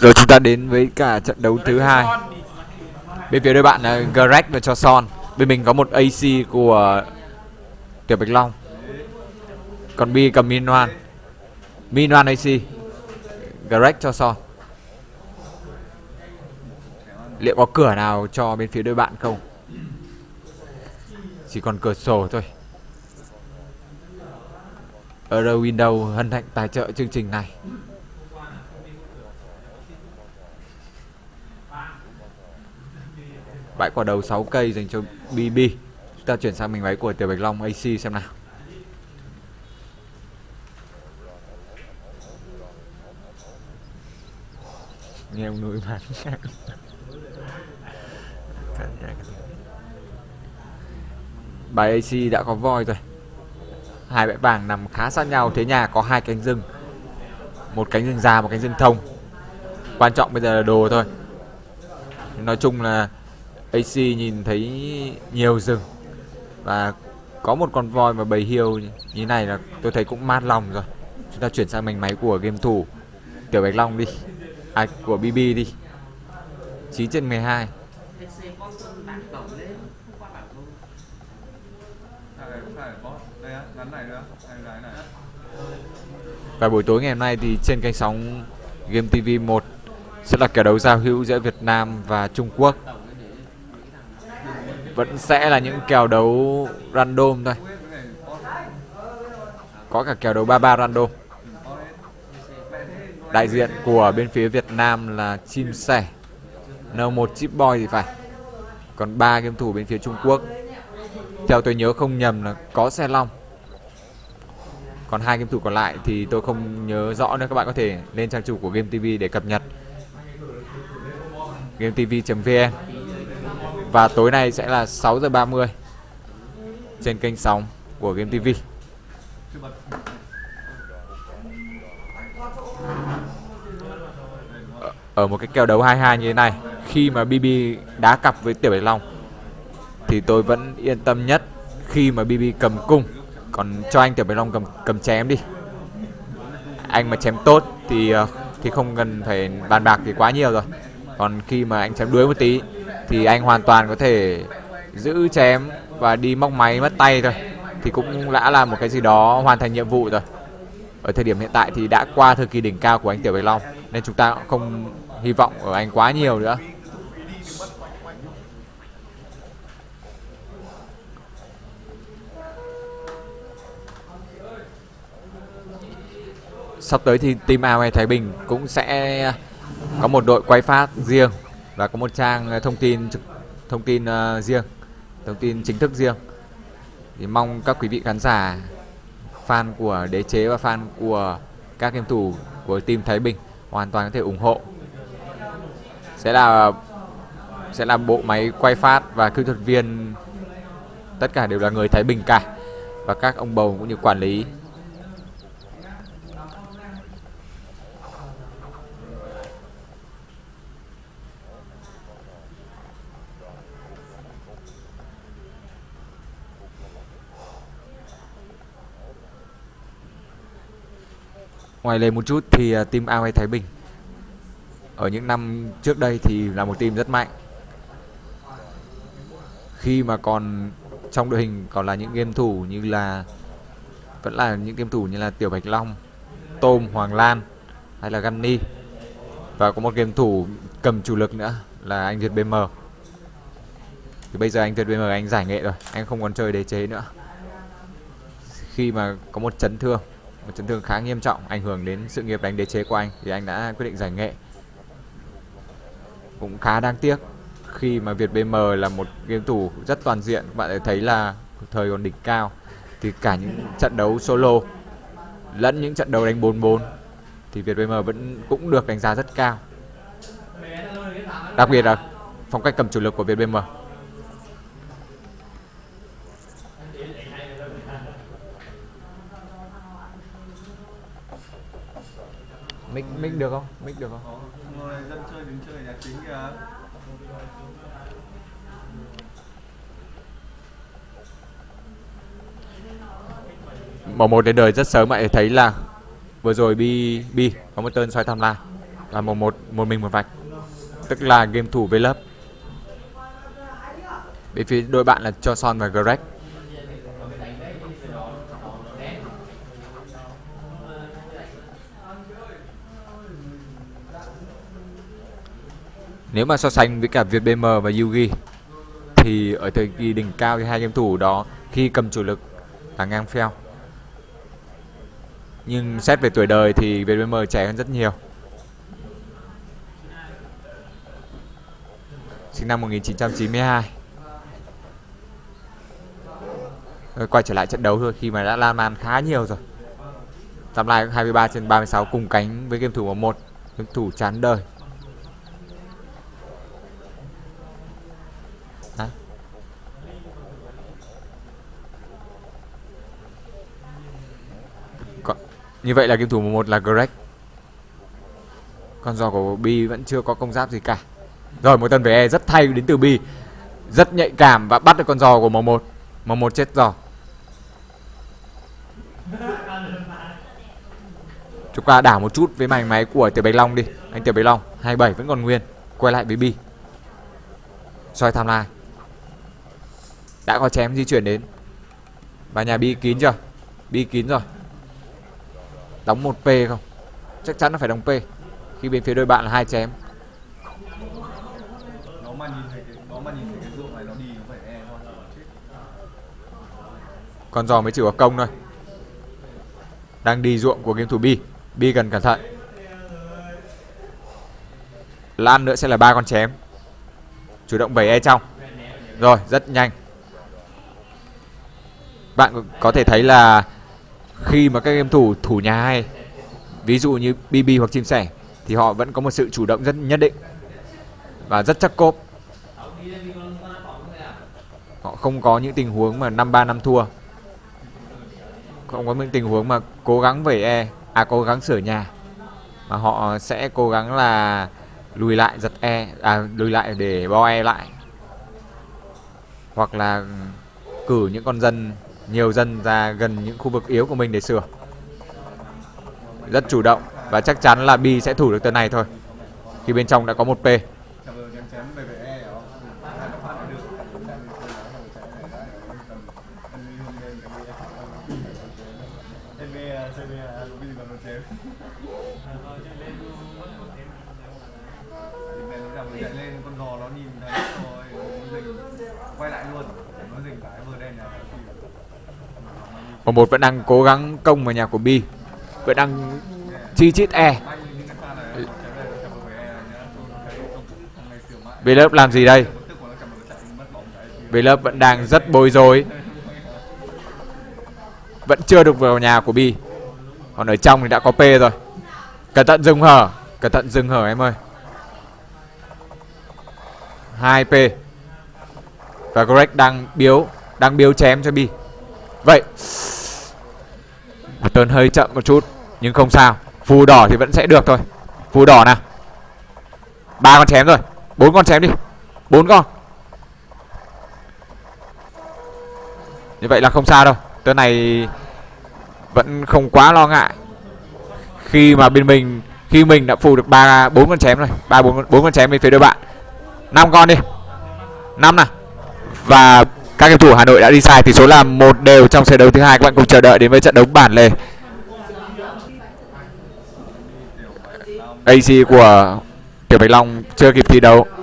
Rồi chúng ta đến với cả trận đấu thứ hai. Bên phía đôi bạn là Greg và Chocson. Bên mình có một AC của Tiểu Bạch Long. Còn Bi cầm Minoan. Minoan AC, Greg Chocson. Liệu có cửa nào cho bên phía đôi bạn không? Chỉ còn cửa sổ thôi. Euro Window hân hạnh tài trợ chương trình này. Bãi quả đầu 6 cây dành cho Bibi. Chúng ta chuyển sang mình máy của Tiểu Bạch Long AC xem nào. Nghe ông nuôi bán. Bài AC đã có voi rồi. Hai bãi vàng nằm khá sát nhau, thế nhà có hai cánh rừng, một cánh rừng già, một cánh rừng thông. Quan trọng bây giờ là đồ thôi. Nói chung là AC nhìn thấy nhiều rừng và có một con voi và bầy hiêu như này là tôi thấy cũng mát lòng rồi. Chúng ta chuyển sang mình máy của game thủ Tiểu Bạch Long đi, của BB đi. 9/12. Và buổi tối ngày hôm nay thì trên kênh sóng Game TV 1 sẽ là kèo đấu giao hữu giữa Việt Nam và Trung Quốc. Vẫn sẽ là những kèo đấu random thôi. Có cả kèo đấu 33 random. Đại diện của bên phía Việt Nam là Chim Sẻ N1 Chipboy thì phải. Còn 3 game thủ bên phía Trung Quốc, theo tôi nhớ không nhầm là có Xe Long. Còn 2 game thủ còn lại thì tôi không nhớ rõ nữa, các bạn có thể lên trang chủ của Game TV để cập nhật. GameTV.vn. Và tối nay sẽ là 6:30 trên kênh sóng của Game TV. Ở một cái kèo đấu 22 như thế này, khi mà BB đá cặp với Tiểu Bạch Long thì tôi vẫn yên tâm nhất khi mà BB cầm cung. Còn cho anh Tiểu Bạch Long cầm chém đi. Anh mà chém tốt thì không cần phải bàn bạc thì quá nhiều rồi. Còn khi mà anh chém đuối một tí thì anh hoàn toàn có thể giữ chém và đi móc máy mất tay thôi, thì cũng đã là một cái gì đó hoàn thành nhiệm vụ rồi. Ở thời điểm hiện tại thì đã qua thời kỳ đỉnh cao của anh Tiểu Bạch Long, nên chúng ta cũng không hy vọng ở anh quá nhiều nữa. Sắp tới thì Team Awe Thái Bình cũng sẽ có một đội quay phát riêng và có một trang thông tin riêng, thông tin chính thức riêng. Thì mong các quý vị khán giả fan của Đế Chế và fan của các game thủ của team Thái Bình hoàn toàn có thể ủng hộ. Sẽ là bộ máy quay phát và kỹ thuật viên tất cả đều là người Thái Bình cả, và các ông bầu cũng như quản lý. Ngoài lề một chút thì team Awe Thái Bình ở những năm trước đây thì là một team rất mạnh. Khi mà còn trong đội hình còn là những game thủ như là Tiểu Bạch Long, Tôm, Hoàng Lan hay là Gunny, và có một game thủ cầm chủ lực nữa là anh Việt BM. Thì bây giờ anh Việt BM anh giải nghệ rồi, anh không còn chơi Đế Chế nữa. Khi mà có một chấn thương, một chấn thương khá nghiêm trọng ảnh hưởng đến sự nghiệp đánh Đế Chế của anh, thì anh đã quyết định giải nghệ. Cũng khá đáng tiếc khi mà Việt BM là một game thủ rất toàn diện. Các bạn thấy là thời còn đỉnh cao thì cả những trận đấu solo lẫn những trận đấu đánh 4-4 thì Việt BM vẫn cũng được đánh giá rất cao. Đặc biệt là phong cách cầm chủ lực của Việt BM. Mic được không? Mic được không? Người dân chơi đứng chơi nhà chính kìa. Mở một đến đời rất sớm, bạn thấy là vừa rồi Bi có một tên xoay tham la. là một mình một vạch, tức là game thủ với lớp. Bên phía đội bạn là Chocson và Greg. Nếu mà so sánh với cả Việt BM và Yugi thì ở thời kỳ đỉnh cao thì hai game thủ đó khi cầm chủ lực là ngang phèo. Nhưng xét về tuổi đời thì Việt BM trẻ hơn rất nhiều. Sinh năm 1992. Rồi, quay trở lại trận đấu thôi khi mà đã lan man khá nhiều rồi. Tạm lại 23/36 cùng cánh với game thủ 1, game thủ chán đời. Như vậy là game thủ 1 là Greg. Con giò của Bi vẫn chưa có công giáp gì cả. Rồi một tân về E rất thay đến từ Bi, rất nhạy cảm và bắt được con giò của M1. M1 chết giò. Chúng ta đảo một chút với mảnh máy của Tiểu Bạch Long đi. Anh Tiểu Bạch Long 27 vẫn còn nguyên. Quay lại với Bi, soi timeline. Đã có chém di chuyển đến. Và nhà Bi kín chưa? Bi kín rồi. Đóng 1P không? Chắc chắn nó phải đóng P. Khi bên phía đôi bạn là 2 chém. Nó mà nhìn thấy cái ruộng này nó đi, nó phải E thôi. Con giò mới chịu có công thôi. Đang đi ruộng của game thủ Bi. Bi cần cẩn thận. Lan nữa sẽ là 3 con chém. Chủ động vẩy E trong. Rồi, rất nhanh. Bạn có thể thấy là khi mà các game thủ thủ nhà hay, ví dụ như Bibi hoặc Chim Sẻ, thì họ vẫn có một sự chủ động rất nhất định và rất chắc cốp. Họ không có những tình huống mà 5-3 năm thua, không có những tình huống mà cố gắng về E, cố gắng sửa nhà, mà họ sẽ cố gắng là lùi lại giật E, lùi lại để bo E lại, hoặc là cử những con dân, nhiều dân ra gần những khu vực yếu của mình để sửa. Rất chủ động và chắc chắn là Bi sẽ thủ được tên này thôi. Khi bên trong đã có 1P. M1 vẫn đang cố gắng công vào nhà của Bi, vẫn đang chi chít E. Về lớp làm gì đây? Về lớp vẫn đang rất bối rối, vẫn chưa được vào nhà của Bi. Còn ở trong thì đã có P rồi. Cẩn thận dừng hở, cẩn thận dừng hở em ơi. 2P. Và Greg đang biếu chém cho Bi. Vậy tơn hơi chậm một chút nhưng không sao, phù đỏ thì vẫn sẽ được thôi. Phù đỏ nào, 3 con chém rồi, 4 con chém đi, 4 con. Như vậy là không sao đâu, tơn này vẫn không quá lo ngại khi mà bên mình, khi mình đã phù được 4 con chém rồi, 4 con chém bên phía đôi bạn. 5 con đi, 5 nào. Và các game thủ Hà Nội đã đi sai, tỷ số là 1-1 trong set đấu thứ hai. Các bạn cùng chờ đợi đến với trận đấu bản lề. AC của Tiểu Bạch Long chưa kịp thi đấu.